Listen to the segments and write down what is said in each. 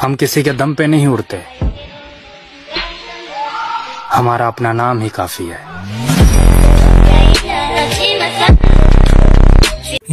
हम किसी के दम पे नहीं उड़ते, हमारा अपना नाम ही काफी है।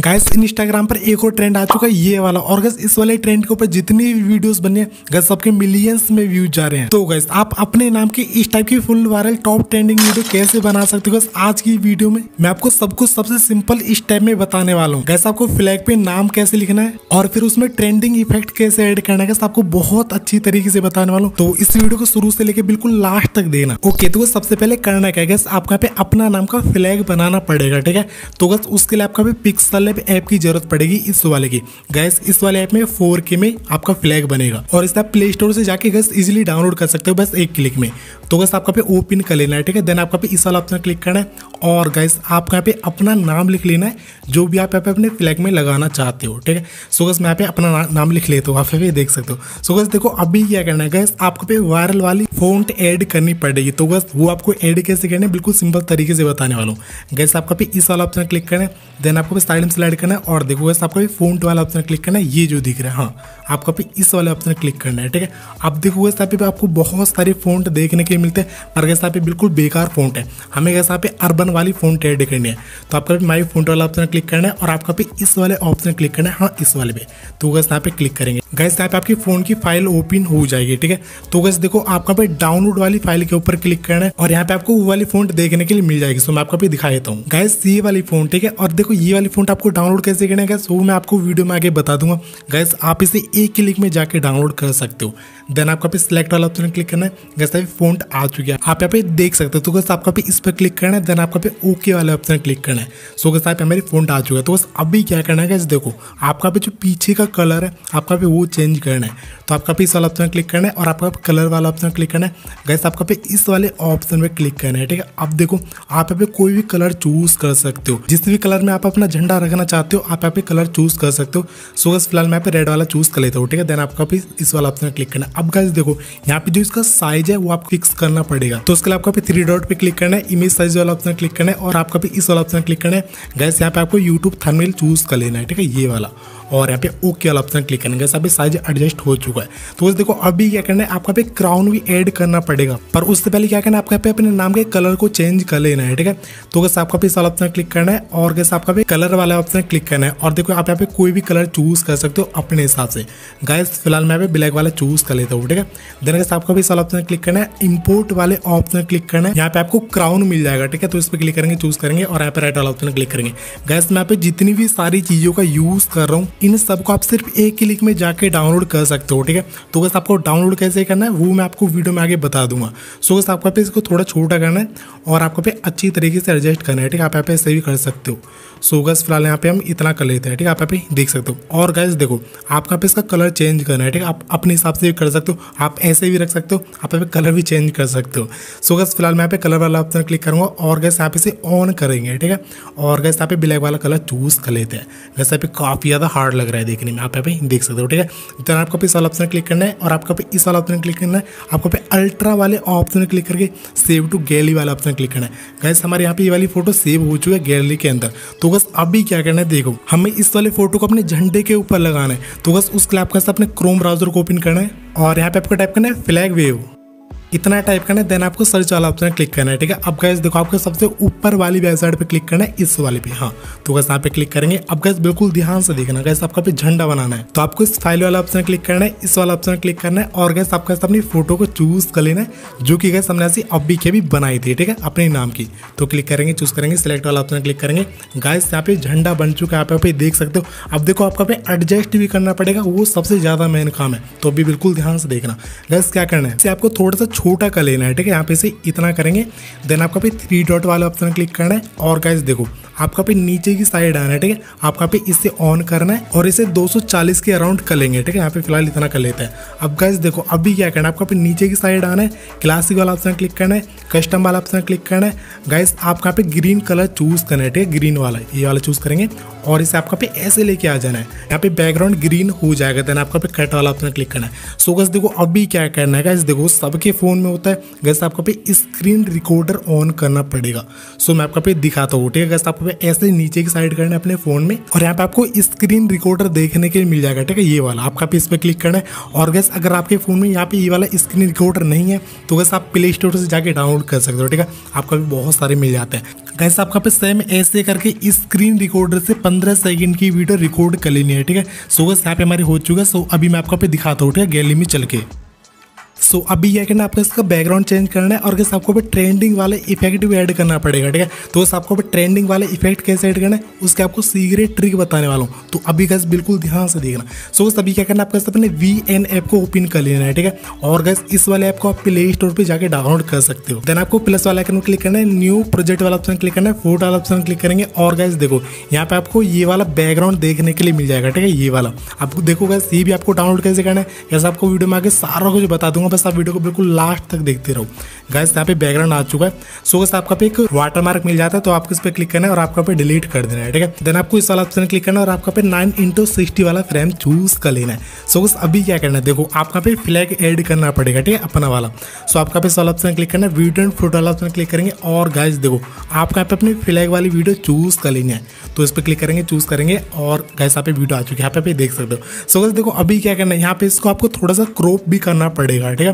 गाइस इंस्टाग्राम पर एक और ट्रेंड आ चुका है ये वाला, और गाइस इस वाले ट्रेंड के ऊपर जितनी भी वीडियोस बने गाइस सबके मिलियंस में व्यूज जा रहे हैं। तो गाइस आप अपने नाम के इस टाइप की full viral top trending video कैसे बना सकते हो, आज की वीडियो में मैं आपको सब कुछ सबसे सिंपल इस टाइप में बताने वाला हूँ। गाइस आपको फ्लैग पे नाम कैसे लिखना है और फिर उसमें ट्रेंडिंग इफेक्ट कैसे एड करना है, गाइस आपको बहुत अच्छी तरीके से बताने वाला हूँ। तो इस वीडियो को शुरू से लेकर बिल्कुल लास्ट तक देखना। ओके, तो सबसे पहले करना क्या है गाइस, आपको यहाँ पे अपना नाम का फ्लैग बनाना पड़ेगा, ठीक है। तो गाइस उसके लिए आपका पिक्सल ऐप की जरूरत पड़ेगी इस वाले की। गैस इस वाले ऐप में 4K में आपका फ्लैग बनेगा और इस प्ले स्टोर से जाके गैस इजीली डाउनलोड कर सकते हो बस एक क्लिक में। तो गैस आपका पे ओपन कर लेना है, ठीक है। देन आपका पे इस वाला ऑप्शन क्लिक करना है और गैस आपका पे अपना नाम लिख लेना है जो भी आप यहाँ पे अपने फ्लैग में लगाना चाहते हो, ठीक है। सो गैस मैं यहाँ पे अपना नाम लिख लेता हूँ, आप ये देख सकते हो। सो गैस देखो अभी क्या करना है गैस, आपको पे वायरल वाली फॉन्ट ऐड करनी पड़ेगी। तो गैस वो आपको ऐड कैसे करना है बिल्कुल सिंपल तरीके से बताने वाला हूँ। गैस आपका पे इस वाला ऑप्शन क्लिक करना है, देन आपको साइड में स्लाइड करना है और देखो गैस आपका भी फॉन्ट वाला ऑप्शन क्लिक करना है, ये जो दिख रहा है हाँ आपका भी इस वाले ऑप्शन क्लिक करना है, ठीक है। अब देखो गैस यहाँ पे आपको बहुत सारे फॉन्ट देखने के मिलते हैं पर गैस यहाँ पे बिल्कुल बेकार फॉन्ट है, हमें गैस यहाँ पे अर्बन वाली फॉन्ट ऐड करनी है। तो आपका भी माई फॉन्ट वाला ऑप्शन क्लिक करना है और आपका भी इस वाले ऑप्शन क्लिक करना है, हाँ इस वाले पे। तो गैस यहाँ पे क्लिक करेंगे, गैस यहाँ पे आपकी फोन की फाइल ओपन हो जाएगी, ठीक है। तो गैस देखो आपका पे डाउनलोड वाली फाइल के ऊपर क्लिक करना है और यहाँ पे आपको वो वाली फॉन्ट देखने के लिए मिल जाएगी। सो मैं आपको भी दिखा देता हूँ गैस ये वाली फॉन्ट, ठीक है। और देखो ये वाली फॉन्ट आपको डाउनलोड कैसे करना है गैस, वो मैं आपको वीडियो में आगे बता दूंगा। गैस आप इसे एक क्लिक में जाके डाउनलोड कर सकते हो। देन आपका पे सिलेक्ट वाला ऑप्शन क्लिक करना है, गैस यहाँ पे फॉन्ट आ चुकी है, आप यहाँ पे देख सकते हो। तो गैस आपका पे इस पर क्लिक करना है, देन आपका पे ओके वाला ऑप्शन क्लिक करना है। सो गैस यहाँ पे हमारी फॉन्ट आ चुका है। तो बस अभी क्या करना है गैस, देखो आपका पे जो पीछे का कलर है आपका पे वो चेंज करना है। तो आपका पे इस वाला ऑप्शन क्लिक करना है और आपका कलर वाला ऑप्शन क्लिक करना है। गैस आपका पे इस वाले ऑप्शन पे क्लिक करना है, ठीक है। अब देखो आप यहाँ पे कोई भी कलर चूज कर सकते हो, जिस भी कलर में आप अपना झंडा रखना चाहते हो आप यहाँ पे कलर चूज कर सकते हो। सो गैस फिलहाल मैं यहाँ पे रेड वाला चूज कर लेता हूँ, ठीक है। देन आपका पे इस वाला ऑप्शन क्लिक करना है। अब गैस देखो यहाँ पे जो इसका साइज है वो आपको फिक्स करना पड़ेगा। तो उसके लिए आपका पे 3 डॉट पे क्लिक करना है, इमेज साइज वाला ऑप्शन क्लिक करना है और आपका पे इस वाला ऑप्शन क्लिक करना है। गैस यहाँ पे आपको यूट्यूब थंबनेल चूज कर लेना है, ठीक है, ये वाला, और यहाँ पे ओके वाला ऑप्शन क्लिक करना है। अभी साइज एडजस्ट हो चुका है। तो बस देखो अभी क्या करना है, आपका पे क्राउन भी ऐड करना पड़ेगा, पर उससे पहले क्या करना है आपका पे अपने नाम के कलर को चेंज कर लेना है, ठीक है। तो गैस आपका पे इस वाला ऑप्शन क्लिक करना है और गैस आपका पे कलर वाला ऑप्शन क्लिक करना है और देखो आप यहाँ पे कोई भी कलर चूज कर सकते हो अपने हिसाब से। गैस फिलहाल मैं यहाँ पे ब्लैक वाला चूज कर लेता हूँ, ठीक है। देन गैस आपका भी इस वाला ऑप्शन क्लिक करना है, इम्पोर्ट वाले ऑप्शन क्लिक करना है, यहाँ पे आपको क्राउन मिल जाएगा, ठीक है। तो इस पर क्लिक करेंगे, चूज करेंगे और यहाँ पे राइट वाला ऑप्शन क्लिक करेंगे। गैस मैं यहाँ पे जितनी भी सारी चीजों का यूज कर रहा हूँ इन सबको आप सिर्फ एक क्लिक में जाके डाउनलोड कर सकते हो, ठीक है। तो बस आपको डाउनलोड कैसे करना है वो मैं आपको वीडियो में आगे बता दूंगा। सो बस आपका पे इसको थोड़ा छोटा करना है और आपको पे अच्छी तरीके से एडजस्ट करना है, ठीक है। आप यहाँ पे ऐसे भी कर सकते हो। सो गैस फिलहाल यहाँ पे हम इतना कर लेते हैं, ठीक है, आप यहाँ पे देख सकते हो। और गैस देखो आपका यहाँ पे इसका कलर चेंज करना है, ठीक है, आप अपने हिसाब से भी कर सकते हो, आप ऐसे भी रख सकते हो, आप यहाँ पे कलर भी चेंज कर सकते हो। सो गैस फिलहाल मैं यहाँ पे कलर वाला ऑप्शन क्लिक करूँगा और गैस यहाँ पे इसे ऑन करेंगे, ठीक है। और गैस यहाँ पे ब्लैक वाला कलर चूज कर लेते हैं। गैस यहाँ पे काफ़ी ज़्यादा हार्ड लग रहा है देखने में, आप यहाँ पे देख सकते हो, ठीक है। देन आपको पे इस वाला ऑप्शन क्लिक करना है और आपका पे इस वाला ऑप्शन क्लिक करना है, आपको पे अल्ट्रा वाले ऑप्शन क्लिक करके सेव टू गैलरी वाला ऑप्शन क्लिक करना है। गैस हमारे यहाँ पे ये वाली फोटो सेव हो चुकी है गैलरी के अंदर। तो बस अभी क्या करना है, देखो हमें इस वाले फोटो को अपने झंडे के ऊपर लगाना है। तो बस उसके लिए आपका अपने क्रोम ब्राउजर को ओपन करना है और यहाँ पे आपको टाइप करना है फ्लैग वेव, इतना टाइप करना है। देन आपको सर्च वाला ऑप्शन क्लिक करना है, ठीक है। अब गैस देखो आपको सबसे ऊपर वाली वेबसाइट पे क्लिक करना है, इस वाले पे, हाँ। तो गैस यहाँ पे क्लिक करेंगे। अब गैस बिल्कुल ध्यान से देखना, गैस आपका पे झंडा बनाना है। तो आपको इस फाइल वाला ऑप्शन क्लिक करना है, इस वाला ऑप्शन क्लिक करना है और गैस आपका अपनी फोटो को चूज कर लेना है जो कि गैस हमने ऐसी अभी के भी बनाई थी, ठीक है, अपने नाम की। तो क्लिक करेंगे, चूज करेंगे, सिलेक्ट वाला ऑप्शन क्लिक करेंगे। गैस यहाँ पे झंडा बन चुका है, आप यहाँ पे देख सकते हो। अब देखो आपका पे एडजस्ट भी करना पड़ेगा, वो सबसे ज्यादा मेन काम है। तो अभी बिल्कुल ध्यान से देखना। गैस क्या करना है, आपको थोड़ा सा छोटा कर लेना है, ठीक है। यहाँ पे से इतना करेंगे। देन आपका पे 3 डॉट वाला ऑप्शन क्लिक करना है और गाइस देखो आपका पे नीचे की साइड आना है, ठीक है। आपका पे इसे ऑन करना है और इसे 240 के अराउंड कर लेंगे, ठीक है। यहाँ पे फिलहाल इतना कर लेते हैं। अब गाइस देखो अभी क्या करना है, आपका पे नीचे की साइड आना है, क्लासिक वाला ऑप्शन क्लिक करना है, कस्टम वाला ऑप्शन क्लिक करना है। गाइस आपका पे ग्रीन कलर चूज करना है, ठीक है, ग्रीन वाला, ये वाला चूज करेंगे और इस ऐप का पे ऐसे लेके आ जाना है। यहाँ पे बैकग्राउंड ग्रीन हो जाएगा, देन आपका पे कट वाला ऑप्शन क्लिक करना है। सो गाइस देखो अभी क्या करना है, गाइस देखो सबके फ़ोन में होता है, गाइस आपका पे स्क्रीन रिकॉर्डर ऑन करना पड़ेगा। सो मैं आपका पे दिखाता हूँ, ठीक है। गाइस आपको पे ऐसे नीचे की साइड करना है अपने फ़ोन में, और यहाँ पे आपको स्क्रीन रिकॉर्डर देखने के लिए मिल जाएगा, ठीक है। ये वाला आपका पे इस पर क्लिक करना है, और गाइस अगर आपके फ़ोन में यहाँ पे ये वाला स्क्रीन रिकॉर्डर नहीं है तो गाइस आप प्ले स्टोर से जाके डाउनलोड कर सकते हो, ठीक है। आपका भी बहुत सारे मिल जाते हैं। गाइस आपका पे सेम ऐसे करके स्क्रीन रिकॉर्डर से 15 सेकंड की वीडियो रिकॉर्ड कर लेनी है, ठीक है। सो गाइस यहाँ पे हमारी हो चुका है। सो अभी मैं आपको पे दिखाता हूँ, ठीक है, गैलरी में चल के। सो अभी क्या करना है, आपको इसका बैकग्राउंड चेंज करना है, और गाइस आपको पे ट्रेंडिंग वाले इफेक्ट भी ऐड करना पड़ेगा, ठीक है। तो गाइस आपको पे ट्रेंडिंग वाले इफेक्ट कैसे ऐड करना है उसके आपको सीक्रेट ट्रिक बताने वाला हूँ, तो अभी गाइस बिल्कुल ध्यान से देखना। सो गाइस अभी क्या करना है, आपको अपने VN ऐप को ओपन कर लेना है, ठीक है। और गाइस इस वाले ऐप को आप प्ले स्टोर पर जाकर डाउनलोड कर सकते हो। देन आपको प्लस वाला आइकन क्लिक करना है, न्यू प्रोजेक्ट वाला ऑप्शन क्लिक करना है, फोटो वाला ऑप्शन क्लिक करेंगे, और गाइस देखो यहाँ पे आपको ये वाला बैकग्राउंड देखने के लिए मिल जाएगा, ठीक है। ये वाला आपको देखो गाइस ये भी आपको डाउनलोड कैसे करना है, जैसे आपको वीडियो में आगे सारा कुछ बता दूंगा, बस आप वीडियो को बिल्कुल लास्ट तक देखते रहो। गाइस यहाँ पे बैकग्राउंड आ चुका है। सो गाइस आपका पे एक वाटरमार्क मिल जाता है, तो आपको इस पे क्लिक करना है और आपका पे डिलीट कर देना है, ठीक है। देन आपको इस वाला ऑप्शन क्लिक करना है और आपका पे 9x60 वाला फ्रेम चूज कर लेना है। सो गाइस अभी क्या करना है, देखो आपका पे फ्लैग ऐड करना पड़ेगा, ठीक है, अपना वाला। सो आपका पे इस वाला ऑप्शन क्लिक करना है, वीडियो एंड फोटो वाला ऑप्शन क्लिक करेंगे, और गाइस देखो आपका पे अपनी फ्लैग वाली वीडियो चूज कर लेनी है, तो इस पर क्लिक करेंगे, चूज करेंगे, और गाइस यहाँ पे वीडियो आ चुकी है, यहाँ पे देख सकते हो। सो गाइस देखो अभी क्या करना है, यहाँ पे इसको आपको थोड़ा सा क्रॉप भी करना पड़ेगा, ठीक है।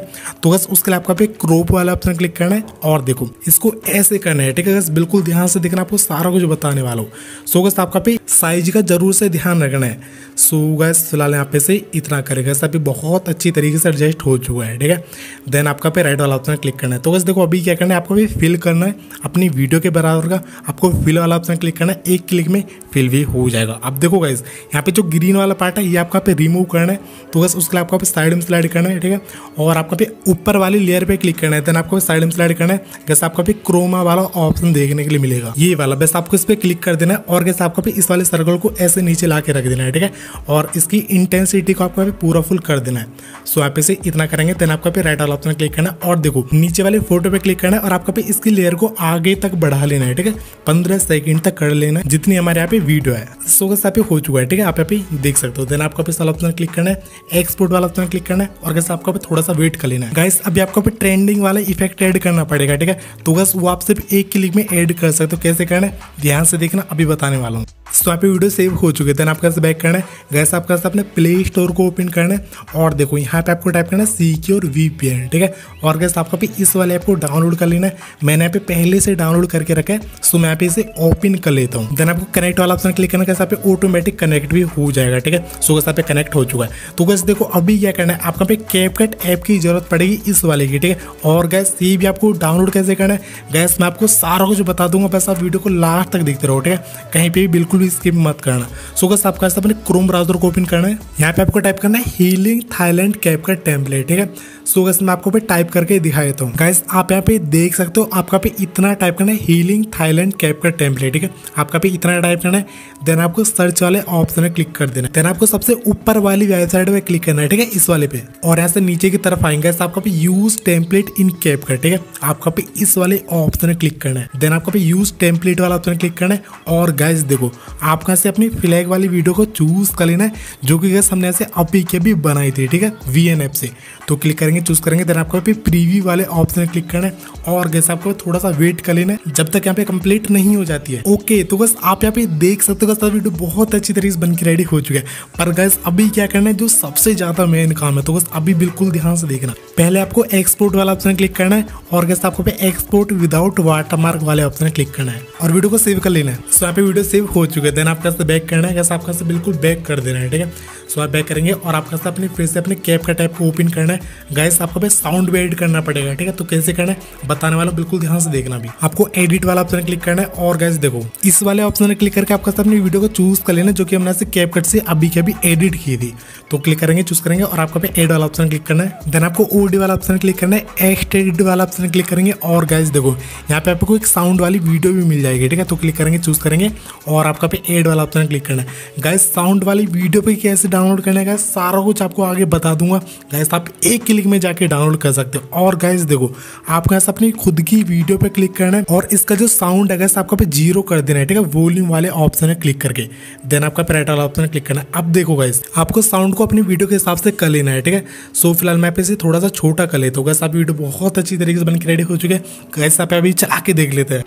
तो बस उसके लिए आपका पे क्रॉप वाला ऑप्शन क्लिक करना है, और देखो इसको ऐसे करना है, ठीक है। बस बिल्कुल ध्यान से देखना, आपको सारा कुछ बताने वाला हूँ। सो गाइस आपका पे साइज का जरूर से ध्यान रखना है। सो गाइस फिलहाल यहाँ पे से इतना करेगा, सब बहुत अच्छी तरीके से एडजस्ट हो चुका है, ठीक है। देन आपका पे राइट वाला ऑप्शन क्लिक करना है। तो बस देखो अभी क्या करना है, आपको भी फिल करना है अपनी वीडियो के बराबर का, आपको फिल वाला ऑप्शन क्लिक करना है, एक क्लिक में फिल भी हो जाएगा। अब देखो गाइस यहाँ पे जो ग्रीन वाला पार्ट है ये आपका पे रिमूव करना है, तो बस उसके लिए आपको पे साइड में स्लाइड करना है, ठीक है, और आपका पे ऊपर वाली लेयर पे क्लिक करना है, देन आपको साइड में स्लाइड करना है। जैसे आपका पे क्रोमा वाला ऑप्शन देखने के लिए मिलेगा, ये वाला, बस आपको इस पे क्लिक कर देना है, और जैसे आपका पे इस वाले सर्कल को ऐसे नीचे ला के रख देना है, ठीक है, और इसकी इंटेंसिटी को आपको पूरा फुल कर देना है। सो आप इसे इतना करेंगे, देन आपका पे राइट वाला ऑप्शन क्लिक करना है, और देखो नीचे वाले फोटो पे क्लिक करना है, और आपका पे इसकी लेयर को आगे तक बढ़ा लेना है, ठीक है, 15 सेकेंड तक कर लेना है, जितनी हमारे यहाँ पे वीडियो है। सो वैसे यहाँ पे हो चुका है, ठीक है, आप यहाँ पे देख सकते हो। देन आपका पे इस वाला ऑप्शन क्लिक करना है, एक्सपोर्ट वाला ऑप्शन क्लिक करना है, और जैसे आपका थोड़ा सा वेट कर लेना है। गाइस अभी आपको ट्रेंडिंग वाला इफेक्ट ऐड करना पड़ेगा, ठीक है, तो गाइस वो आप सिर्फ एक क्लिक में ऐड कर सकते हो, कैसे करना है ध्यान से देखना, अभी बताने वाला हूँ। सो यहाँ पे वीडियो सेव हो चुके थे, आपका बैक करना है, गाइस आपका अपने प्ले स्टोर को ओपन करना है, और देखो यहाँ पे आपको टाइप करना है सिक्योर VPN, ठीक है, और गाइस आपका भी इस वाले ऐप को डाउनलोड कर लेना है। मैंने यहाँ पे पहले से डाउनलोड करके रखा है, सो मैं यहाँ पे इसे ओपन कर लेता हूँ। देन आपको कनेक्ट वाला ऑप्शन क्लिक करना है, यहाँ पे ऑटोमेटिक कनेक्ट भी हो जाएगा, ठीक है। सो गाइस यहाँ पे कनेक्ट हो चुका है। तो गाइस देखो अभी क्या करना है, आपका पे कैपकट ऐप की जरूरत पड़ेगी इस वाले की, ठीक है, और गाइस ये भी आपको डाउनलोड कैसे करना है, गाइस मैं आपको सारा कुछ बता दूंगा, बस आप वीडियो को लास्ट तक देखते रहो, ठीक है, कहीं पे भी बिल्कुल भी स्किप मत करना। सो गाइस आपका अपने क्रोम ब्राउजर को ओपन करना है, यहाँ पे आपको टाइप करना है हीलिंग थाईलैंड कैपकट टेम्पलेट, ठीक है। सो गाइस मैं आपको पे टाइप करके दिखा देता हूँ। गाइस आप यहाँ पे देख सकते हो, आपका पे इतना टाइप करना है हीलिंग थाईलैंड कैपकट टेम्पलेट, ठीक है, आपका पे इतना टाइप करना है। देन आपको सर्च वाले ऑप्शन में क्लिक कर देना है, देन आपको सबसे ऊपर वाली वेबसाइट पे क्लिक करना है, ठीक है, इस वाले पे, और यहाँ से नीचे की तरफ आएंगे आपका पे यूज टेम्पलेट इन कैपकट, ठीक है, आपका पे इस वाले ऑप्शन में क्लिक करना है। देन आपका पे यूज टेम्पलेट वाला ऑप्शन क्लिक करना है, और गाइस देखो आपका से अपनी फ्लैग वाली वीडियो को चूज कर लेना है, जो कि गाइस हमने ऐसे अभी के भी बनाई थी, ठीक है, VN ऐप से। तो क्लिक करेंगे, चूज करेंगे, देन आपको पे प्रीव्यू वाले ऑप्शन में क्लिक करना है, और गाइस आपको थोड़ा सा वेट कर लेना है जब तक यहाँ पे कंप्लीट नहीं हो जाती है। ओके, तो गाइस आप यहाँ पे देख सकते हो, गाइस वीडियो बहुत अच्छी तरीके से बनकर रेडी हो चुका है। पर गाइस अभी क्या करना है, जो सबसे ज्यादा मेन काम है, तो गाइस अभी बिल्कुल ध्यान से देखना। पहले आपको एक्सपोर्ट वाला ऑप्शन क्लिक करना है, और गाइस आपको पे एक्सपोर्ट विदाउट वाटरमार्क वाले ऑप्शन क्लिक करना है, और वीडियो को सेव कर लेना है। सो यहाँ पे वीडियो सेव हो चुके हैं। देन आपका से बैक करना है, जैसे आपका से बिल्कुल बैक कर देना है, ठीक है। सो आप बैक करेंगे, और आपका से अपने फिर से अपने कैपकट ऐप को ओपन करना है। गाइस आपको पे साउंड भी एड करना पड़ेगा, ठीक है, तो कैसे करना है बताने वाला, बिल्कुल ध्यान से देखना। भी आपको एडिट वाला ऑप्शन क्लिक करना है, और गाइस देखो इस वाले ऑप्शन में क्लिक करके आपका अपनी वीडियो को चूज कर लेना, जो कि हमने ऐसे कैपकट से अभी के अभी एडिट की थी। तो क्लिक करेंगे, चूज करेंगे, और आपका पे एड वाला ऑप्शन क्लिक करना है। देन आपको ओडी वाला ऑप्शन क्लिक करना है, एक्सटेड वाला ऑप्शन क्लिक करेंगे, और गाइस देखो यहाँ पे आपको एक साउंड वाली वीडियो भी मिल जाएगी, ठीक है। तो क्लिक करेंगे, चूज करेंगे, और आपका पे एड वाला ऑप्शन क्लिक करना है। गाइस साउंड वाली वीडियो पे कैसे डाउनलोड करना है गाइस सारा कुछ आपको आगे बता दूंगा। गाइस आप एक क्लिक में जाके डाउनलोड कर सकते हो। और गाइस देखो आपको गाइस अपनी खुद की वीडियो पे क्लिक करना है और इसका जो साउंड है गाइस आपको पे 0 कर देना है, ठीक है, वॉल्यूम वाले ऑप्शन में क्लिक करके। देन आपका पैरेट वाला ऑप्शन क्लिक करना है। अब देखो गाइस आपको साउंड को अपनी वीडियो के हिसाब से कर लेना है, ठीक है। सो फिलहाल मैं इसे थोड़ा सा छोटा कर लेता हूँ। गाइस आप वीडियो बहुत अच्छी तरीके से बनकर रेडी हो चुके हैं। गाइस आप अभी चला के देख लेते हैं।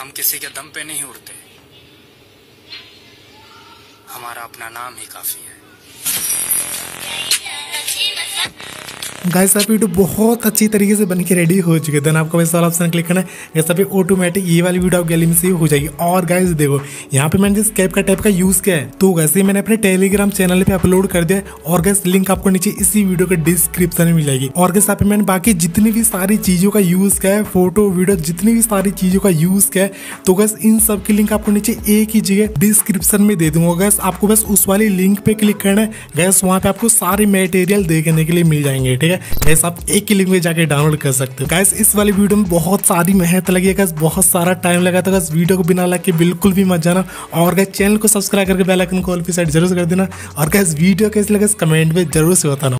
हम किसी के दम पे नहीं उड़ते, हमारा अपना नाम ही काफी है। गाइस आप वीडियो बहुत अच्छी तरीके से बनके रेडी हो चुके हैं। देन आपको इस वाला ऑप्शन क्लिक करना है। गाइस आप ऑटोमेटिक ये वाली वीडियो आप गैलरी में सेव हो जाएगी। और गाइस देखो यहाँ पे मैंने जिस कैपकट ऐप का यूज किया है तो गाइस मैंने अपने टेलीग्राम चैनल पे अपलोड कर दिया है। और गाइस लिंक आपको नीचे इसी वीडियो के डिस्क्रिप्शन में मिल जाएगी। और गाइस यहाँ पे मैंने बाकी जितनी भी सारी चीजों का यूज किया है, फोटो वीडियो जितनी भी सारी चीजों का यूज किया है, तो गाइस इन सब की लिंक आपको नीचे एक ही जगह डिस्क्रिप्शन में दे दूंगा। गाइस आपको बस उस वाली लिंक पे क्लिक करना है। गाइस वहाँ पे आपको सारे मटेरियल देखने के लिए मिल जाएंगे, ठीक है। गाइस आप एक क्लिक में जाके डाउनलोड कर सकते हो। गाइस इस वाली वीडियो में बहुत सारी मेहनत लगी है, गाइस बहुत सारा टाइम लगा था। गाइस वीडियो को बिना लाइक के बिल्कुल भी मत जाना। और गाइस चैनल को सब्सक्राइब करके बेल आइकन को ऑल पे सेट जरूर कर देना। और गाइस वीडियो कैसे लगा कमेंट में जरूर से बताना।